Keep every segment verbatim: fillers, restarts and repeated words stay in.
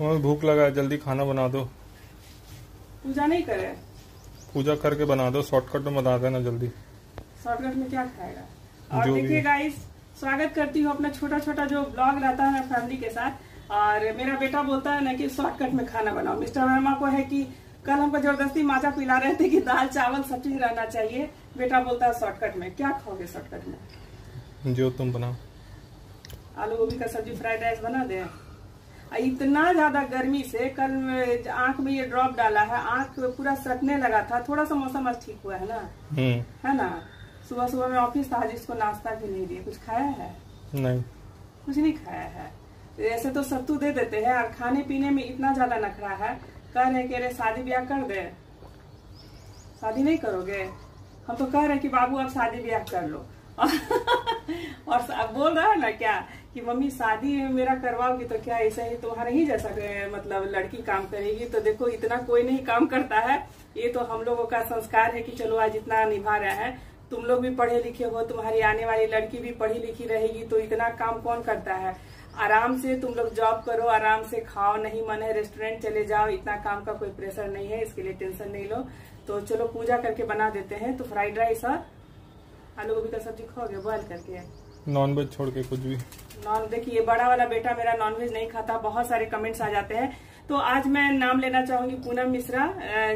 Mummy भूख लगा है, जल्दी खाना बना दो। पूजा नहीं करे? पूजा करके बना दो, शॉर्टकट में बता देना जल्दी। शॉर्टकट में क्या खाएगा? और देखिए गाइस, स्वागत करती हूँ अपना छोटा छोटा जो ब्लॉग रहता है फैमिली के साथ। और मेरा बेटा बोलता है ना कि शॉर्टकट में खाना बनाओ। मिस्टर वर्मा को है कि कल हमको जबरदस्ती माजा पिला रहे थे कि दाल चावल सब चीज रहना चाहिए। बेटा बोलता है शॉर्टकट में। क्या खाओगे शॉर्टकट में? जो तुम बनाओ। आलू गोभी का सब्जी, फ्राइड राइस बना दे। इतना ज्यादा गर्मी से कल आंख में ये ड्रॉप डाला है, आंख पूरा सटने लगा था। थोड़ा सा मौसम आज ठीक हुआ है ना, है ना। सुबह सुबह में ऑफिस था, जिसको नाश्ता भी नहीं दिया। कुछ खाया है? नहीं, कुछ नहीं खाया है। ऐसे तो सत्तू दे देते हैं। और खाने पीने में इतना ज्यादा नखरा है। कह रहे कि अरे शादी ब्याह कर दे। शादी नहीं करोगे? हम तो कह रहे कि बाबू आप शादी ब्याह कर लो। और बोल रहा है ना क्या कि मम्मी शादी मेरा करवाओगी तो क्या ऐसा ही तुम्हारा ही जैसा मतलब लड़की काम करेगी? तो देखो इतना कोई नहीं काम करता है। ये तो हम लोगों का संस्कार है कि चलो आज इतना निभा रहा है। तुम लोग भी पढ़े लिखे हो, तुम्हारी आने वाली लड़की भी पढ़ी लिखी रहेगी, तो इतना काम कौन करता है? आराम से तुम लोग जॉब करो, आराम से खाओ, नहीं मन है रेस्टोरेंट चले जाओ। इतना काम का कोई प्रेशर नहीं है, इसके लिए टेंशन नहीं लो। तो चलो पूजा करके बना देते हैं। तो फ्राइड राइस और आलू गोभी का सब्जी खाओगे बॉइल करके? नॉनवेज छोड़ के कुछ भी। नॉन देखिए बड़ा वाला बेटा मेरा नॉनवेज नहीं खाता। बहुत सारे कमेंट्स आ जाते हैं। तो आज मैं नाम लेना चाहूंगी पूनम मिश्रा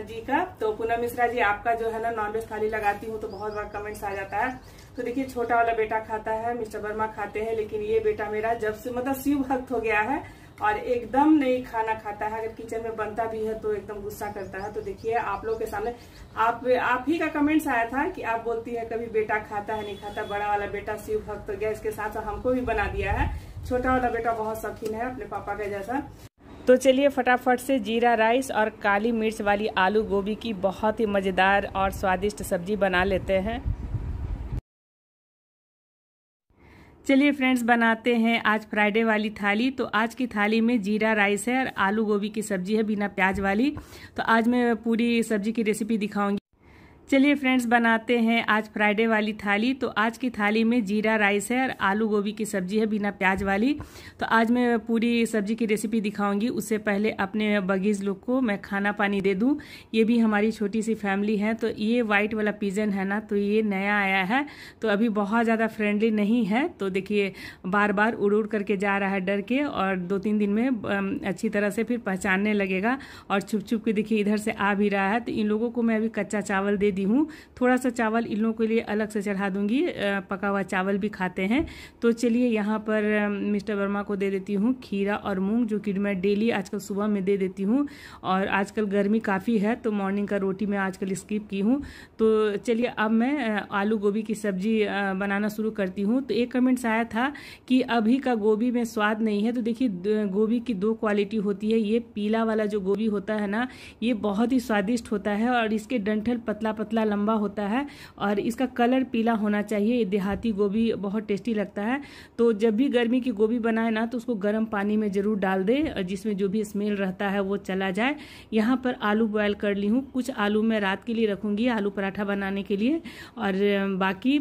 जी का। तो पूनम मिश्रा जी, आपका जो है ना नॉनवेज थाली लगाती हूँ तो बहुत बार कमेंट्स आ जाता है। तो देखिए छोटा वाला बेटा खाता है, मिस्टर वर्मा खाते हैं, लेकिन ये बेटा मेरा जब से मतलब शिव भक्त हो गया है और एकदम नहीं खाना खाता है। अगर किचन में बनता भी है तो एकदम गुस्सा करता है। तो देखिए आप लोग के सामने आप आप ही का कमेंट्स आया था कि आप बोलती है कभी बेटा खाता है नहीं खाता। बड़ा वाला बेटा शिव भक्त हो गया, इसके साथ साथ हमको भी बना दिया है। छोटा वाला बेटा बहुत शौकीन है अपने पापा के जैसा। तो चलिए फटाफट से जीरा राइस और काली मिर्च वाली आलू गोभी की बहुत ही मज़ेदार और स्वादिष्ट सब्जी बना लेते हैं। चलिए फ्रेंड्स बनाते हैं आज फ्राइडे वाली थाली। तो आज की थाली में जीरा राइस है और आलू गोभी की सब्जी है बिना प्याज वाली। तो आज मैं पूरी सब्जी की रेसिपी दिखाऊंगी। चलिए फ्रेंड्स बनाते हैं आज फ्राइडे वाली थाली। तो आज की थाली में जीरा राइस है और आलू गोभी की सब्जी है बिना प्याज वाली। तो आज मैं पूरी सब्जी की रेसिपी दिखाऊंगी। उससे पहले अपने बगीज़ लोग को मैं खाना पानी दे दूं। ये भी हमारी छोटी सी फैमिली है। तो ये वाइट वाला पिजन है ना, तो ये नया आया है, तो अभी बहुत ज़्यादा फ्रेंडली नहीं है। तो देखिए बार बार उड़ उड़ करके जा रहा है डर के, और दो तीन दिन में अच्छी तरह से फिर पहचानने लगेगा। और छुप छुप के देखिए इधर से आ भी रहा है। तो इन लोगों को मैं अभी कच्चा चावल दे हूँ। थोड़ा सा चावल इन लोगों के लिए अलग से चढ़ा दूंगी, पका हुआ चावल भी खाते हैं। तो चलिए यहाँ पर मिस्टर वर्मा को दे देती हूँ खीरा और मूंग, जो कि मैं डेली आजकल सुबह में दे देती हूँ। और आजकल गर्मी काफ़ी है तो मॉर्निंग का रोटी मैं आजकल स्किप की हूँ। तो चलिए अब मैं आलू गोभी की सब्जी बनाना शुरू करती हूँ। तो एक कमेंट्स आया था कि अभी का गोभी में स्वाद नहीं है। तो देखिए गोभी की दो क्वालिटी होती है। ये पीला वाला जो गोभी होता है ना, ये बहुत ही स्वादिष्ट होता है और इसके डंठल पतला पतला लंबा होता है और इसका कलर पीला होना चाहिए। ये देहाती गोभी बहुत टेस्टी लगता है। तो जब भी गर्मी की गोभी बनाए ना, तो उसको गर्म पानी में ज़रूर डाल दे, जिसमें जो भी स्मेल रहता है वो चला जाए। यहाँ पर आलू बॉयल कर ली हूँ। कुछ आलू मैं रात के लिए रखूँगी, आलू पराठा बनाने के लिए, और बाकी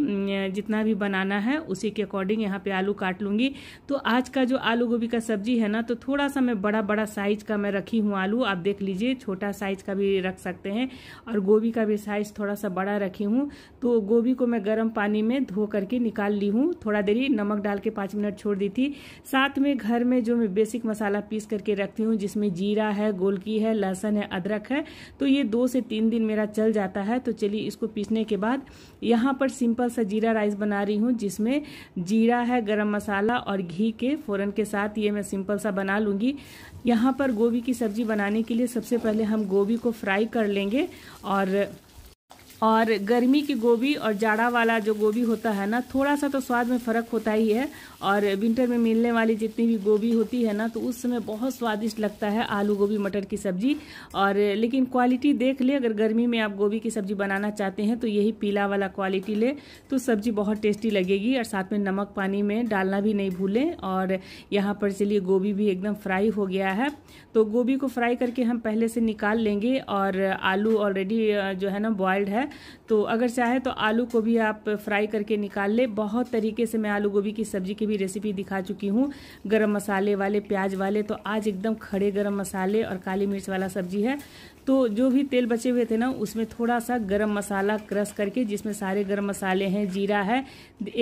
जितना भी बनाना है उसी के अकॉर्डिंग यहाँ पर आलू काट लूँगी। तो आज का जो आलू गोभी का सब्जी है ना, तो थोड़ा सा मैं बड़ा बड़ा साइज का मैं रखी हूँ आलू। आप देख लीजिए, छोटा साइज का भी रख सकते हैं और गोभी का भी साइज थोड़ा सा बड़ा रखी हूँ। तो गोभी को मैं गर्म पानी में धो करके निकाल ली हूँ। थोड़ा देरी नमक डाल के पाँच मिनट छोड़ दी थी। साथ में घर में जो मैं बेसिक मसाला पीस करके रखती हूँ, जिसमें जीरा है, गोलकी है, लहसुन है, अदरक है, तो ये दो से तीन दिन मेरा चल जाता है। तो चलिए इसको पीसने के बाद यहाँ पर सिंपल सा जीरा राइस बना रही हूँ, जिसमें जीरा है, गर्म मसाला और घी के फोरन के साथ ये मैं सिंपल सा बना लूँगी। यहाँ पर गोभी की सब्जी बनाने के लिए सबसे पहले हम गोभी को फ्राई कर लेंगे। और और गर्मी की गोभी और जाड़ा वाला जो गोभी होता है ना, थोड़ा सा तो स्वाद में फ़र्क होता ही है। और विंटर में मिलने वाली जितनी भी गोभी होती है ना, तो उस समय बहुत स्वादिष्ट लगता है आलू गोभी मटर की सब्ज़ी। और लेकिन क्वालिटी देख ले, अगर गर्मी में आप गोभी की सब्ज़ी बनाना चाहते हैं तो यही पीला वाला क्वालिटी ले, तो सब्ज़ी बहुत टेस्टी लगेगी। और साथ में नमक पानी में डालना भी नहीं भूलें। और यहाँ पर चलिए गोभी भी एकदम फ्राई हो गया है। तो गोभी को फ्राई करके हम पहले से निकाल लेंगे। और आलू ऑलरेडी जो है ना बॉइल्ड है, है। तो अगर चाहे तो आलू को भी आप फ्राई करके निकाल ले। बहुत तरीके से मैं आलू गोभी की सब्जी की भी रेसिपी दिखा चुकी हूँ, गरम मसाले वाले, प्याज वाले। तो आज एकदम खड़े गरम मसाले और काली मिर्च वाला सब्जी है। तो जो भी तेल बचे हुए थे ना, उसमें थोड़ा सा गरम मसाला क्रश करके, जिसमें सारे गरम मसाले हैं, जीरा है,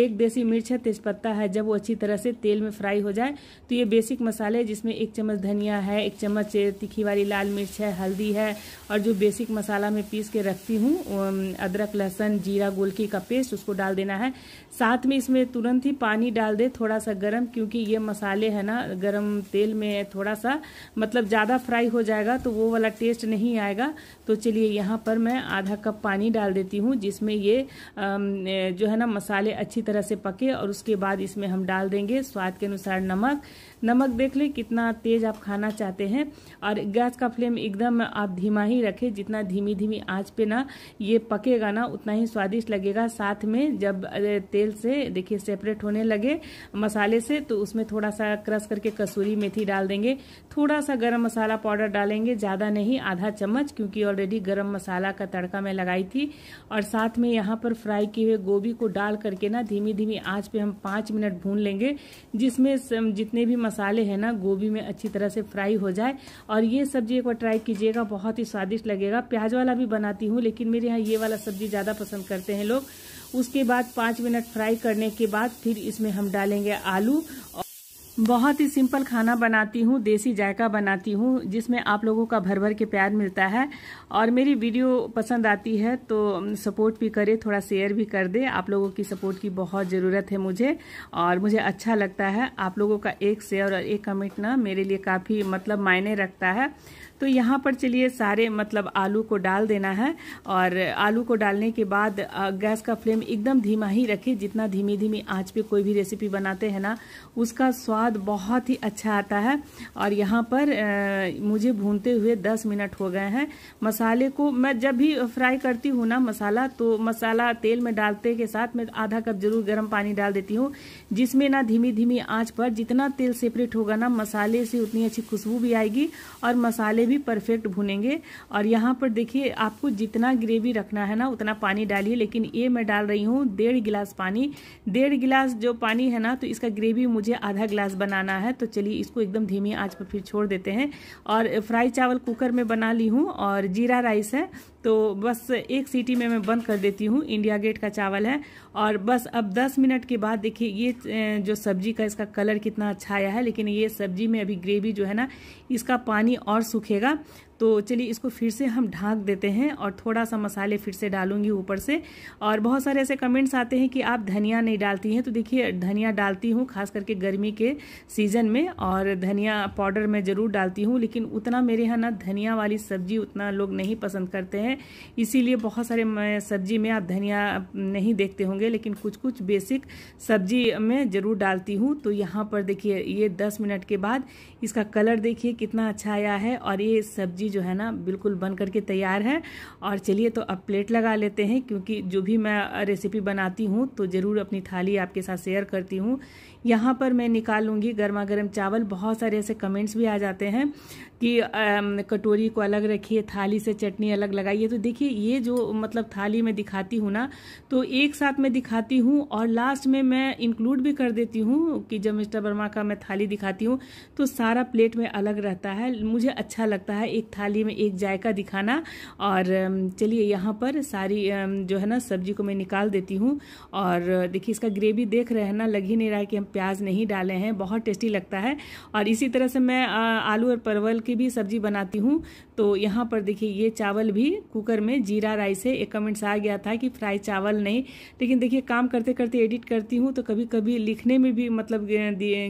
एक देसी मिर्च है, तेजपत्ता है, जब वो अच्छी तरह से तेल में फ्राई हो जाए तो ये बेसिक मसाले, जिसमें एक चम्मच धनिया है, एक चम्मच तीखी वाली लाल मिर्च है, हल्दी है, और जो बेसिक मसाला मैं पीस के रखती हूँ, अदरक, लहसुन, जीरा, गोलकी का पेस्ट, उसको डाल देना है। साथ में इसमें तुरंत ही पानी डाल दे, थोड़ा सा गर्म, क्योंकि ये मसाले है ना गर्म तेल में थोड़ा सा मतलब ज़्यादा फ्राई हो जाएगा तो वो वाला टेस्ट नहीं आएगा। तो चलिए यहाँ पर मैं आधा कप पानी डाल देती हूँ, जिसमें ये जो है ना मसाले अच्छी तरह से पके, और उसके बाद इसमें हम डाल देंगे स्वाद के अनुसार नमक। नमक देख ले कितना तेज आप खाना चाहते हैं, और गैस का फ्लेम एकदम आप धीमा ही रखें। जितना धीमी धीमी आंच पे ना ये पकेगा ना, उतना ही स्वादिष्ट लगेगा। साथ में जब तेल से देखिए सेपरेट होने लगे मसाले से, तो उसमें थोड़ा सा क्रश करके कसूरी मेथी डाल देंगे, थोड़ा सा गरम मसाला पाउडर डालेंगे, ज़्यादा नहीं, आधा चम्मच, क्योंकि ऑलरेडी गरम मसाला का तड़का मैं लगाई थी। और साथ में यहाँ पर फ्राई किए हुए गोभी को डाल करके ना धीमी धीमी आंच पे हम पाँच मिनट भून लेंगे, जिसमें जितने भी मसाले हैं ना गोभी में अच्छी तरह से फ्राई हो जाए। और ये सब्जी एक बार ट्राई कीजिएगा, बहुत ही स्वादिष्ट लगेगा। प्याज वाला भी बनाती हूँ, लेकिन मेरे यहाँ ये वाला सब्जी ज़्यादा पसंद करते हैं लोग। उसके बाद पाँच मिनट फ्राई करने के बाद फिर इसमें हम डालेंगे आलू। बहुत ही सिंपल खाना बनाती हूँ, देसी जायका बनाती हूँ, जिसमें आप लोगों का भर भर के प्यार मिलता है। और मेरी वीडियो पसंद आती है तो सपोर्ट भी करे, थोड़ा शेयर भी कर दे। आप लोगों की सपोर्ट की बहुत ज़रूरत है मुझे, और मुझे अच्छा लगता है। आप लोगों का एक शेयर और एक कमेंट ना मेरे लिए काफ़ी मतलब मायने रखता है। तो यहाँ पर चलिए सारे मतलब आलू को डाल देना है, और आलू को डालने के बाद गैस का फ्लेम एकदम धीमा ही रखिए। जितना धीमी धीमी आंच पे कोई भी रेसिपी बनाते हैं ना, उसका स्वाद बहुत ही अच्छा आता है। और यहाँ पर आ, मुझे भूनते हुए दस मिनट हो गए हैं। मसाले को मैं जब भी फ्राई करती हूँ ना मसाला, तो मसाला तेल में डालते के साथ मैं आधा कप जरूर गर्म पानी डाल देती हूँ, जिसमें ना धीमी धीमी आँच पर जितना तेल सेपरेट होगा ना मसाले से, उतनी अच्छी खुशबू भी आएगी और मसाले भी परफेक्ट भुनेंगे। और यहाँ पर देखिए आपको जितना ग्रेवी रखना है ना उतना पानी डालिए, लेकिन ये मैं डाल रही हूँ डेढ़ गिलास पानी। डेढ़ गिलास जो पानी है ना, तो इसका ग्रेवी मुझे आधा गिलास बनाना है। तो चलिए इसको एकदम धीमी आंच पर फिर छोड़ देते हैं। और फ्राई चावल कुकर में बना ली हूँ, और जीरा राइस है, तो बस एक सीटी में मैं बंद कर देती हूँ। इंडिया गेट का चावल है। और बस अब दस मिनट के बाद देखिए ये जो सब्जी का इसका कलर कितना अच्छा आया है, लेकिन ये सब्जी में अभी ग्रेवी जो है ना इसका पानी और सूखेगा। तो चलिए इसको फिर से हम ढाँक देते हैं, और थोड़ा सा मसाले फिर से डालूंगी ऊपर से। और बहुत सारे ऐसे कमेंट्स आते हैं कि आप धनिया नहीं डालती हैं, तो देखिए धनिया डालती हूँ, खास करके गर्मी के सीज़न में, और धनिया पाउडर मैं ज़रूर डालती हूँ। लेकिन उतना मेरे यहाँ ना धनिया वाली सब्जी उतना लोग नहीं पसंद करते हैं, इसीलिए बहुत सारे सब्जी में आप धनिया नहीं देखते होंगे, लेकिन कुछ कुछ बेसिक सब्जी में ज़रूर डालती हूँ। तो यहाँ पर देखिए ये दस मिनट के बाद इसका कलर देखिए कितना अच्छा आया है, और ये सब्जी जो है ना बिल्कुल बन करके तैयार है। और चलिए तो अब प्लेट लगा लेते हैं, क्योंकि जो भी मैं रेसिपी बनाती हूँ तो ज़रूर अपनी थाली आपके साथ शेयर करती हूँ। यहाँ पर मैं निकालूंगी गर्मा गर्म चावल। बहुत सारे ऐसे कमेंट्स भी आ जाते हैं कि कटोरी को अलग रखिए, थाली से चटनी अलग लगाइए। तो देखिए ये जो मतलब थाली में दिखाती हूँ ना, तो एक साथ में दिखाती हूँ, और लास्ट में मैं इंक्लूड भी कर देती हूँ कि जब मिस्टर वर्मा का मैं थाली दिखाती हूँ तो सारा प्लेट में अलग रहता है। मुझे अच्छा लगता है एक थाली में एक जायका दिखाना। और चलिए यहाँ पर सारी जो है ना सब्जी को मैं निकाल देती हूँ। और देखिए इसका ग्रेवी देख रहे हैं ना, लग ही नहीं रहा है कि हम प्याज नहीं डाले हैं, बहुत टेस्टी लगता है। और इसी तरह से मैं आलू और परवल की भी सब्जी बनाती हूँ। तो यहाँ पर देखिए ये चावल भी कुकर में जीरा राइस है। एक कमेंट्स आ गया था कि फ्राई चावल नहीं, लेकिन देखिए काम करते करते एडिट करती हूँ तो कभी कभी लिखने में भी मतलब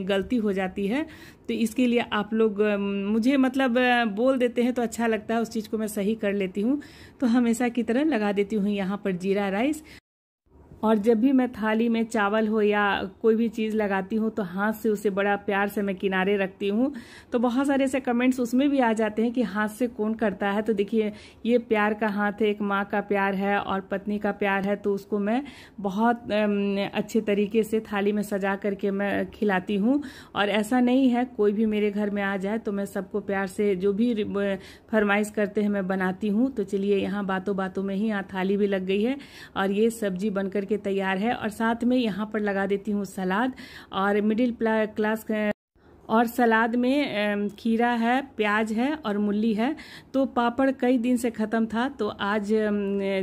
गलती हो जाती है, तो इसके लिए आप लोग मुझे मतलब बोल देते हैं तो अच्छा लगता है, उस चीज़ को मैं सही कर लेती हूँ। तो हमेशा की तरह लगा देती हूँ यहाँ पर जीरा राइस। और जब भी मैं थाली में चावल हो या कोई भी चीज़ लगाती हूँ तो हाथ से उसे बड़ा प्यार से मैं किनारे रखती हूँ। तो बहुत सारे ऐसे कमेंट्स उसमें भी आ जाते हैं कि हाथ से कौन करता है। तो देखिए, ये प्यार का हाथ है, एक माँ का प्यार है और पत्नी का प्यार है। तो उसको मैं बहुत अच्छे तरीके से थाली में सजा करके मैं खिलाती हूँ। और ऐसा नहीं है कोई भी मेरे घर में आ जाए तो मैं सबको प्यार से जो भी फरमाइश करते हैं मैं बनाती हूँ। तो चलिए, यहाँ बातों बातों में ही यहाँ थाली भी लग गई है और ये सब्जी बनकर के तैयार है। और साथ में यहाँ पर लगा देती हूँ सलाद। और मिडिल क्लास और सलाद में खीरा है, प्याज है और मूली है। तो पापड़ कई दिन से ख़त्म था, तो आज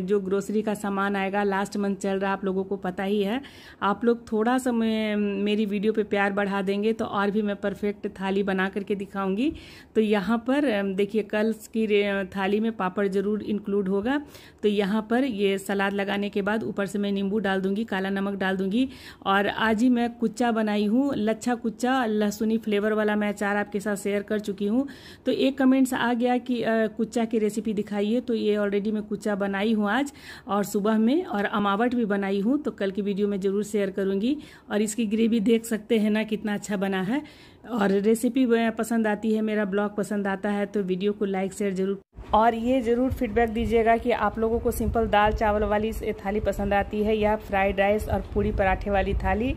जो ग्रोसरी का सामान आएगा, लास्ट मंथ चल रहा, आप लोगों को पता ही है। आप लोग थोड़ा सा मेरी वीडियो पे प्यार बढ़ा देंगे तो और भी मैं परफेक्ट थाली बना करके दिखाऊंगी। तो यहाँ पर देखिए, कल की थाली में पापड़ ज़रूर इंक्लूड होगा। तो यहाँ पर ये सलाद लगाने के बाद ऊपर से मैं नींबू डाल दूँगी, काला नमक डाल दूँगी। और आज ही मैं कुच्चा बनाई हूँ, लच्छा कुच्चा, लहसुनी फ्लेवर वाला। मैं अचार आपके साथ शेयर कर चुकी हूँ। तो एक कमेंट्स आ गया कि कुच्चा की रेसिपी दिखाइए। तो ये ऑलरेडी मैं कुच्चा बनाई हूँ आज और सुबह में, और अमावट भी बनाई हूँ। तो कल की वीडियो में ज़रूर शेयर करूँगी। और इसकी ग्रेवी देख सकते हैं ना, कितना अच्छा बना है। और रेसिपी पसंद आती है, मेरा ब्लॉग पसंद आता है तो वीडियो को लाइक शेयर जरूर, और ये ज़रूर फीडबैक दीजिएगा कि आप लोगों को सिंपल दाल चावल वाली थाली पसंद आती है या फ्राइड राइस और पूड़ी पराठे वाली थाली।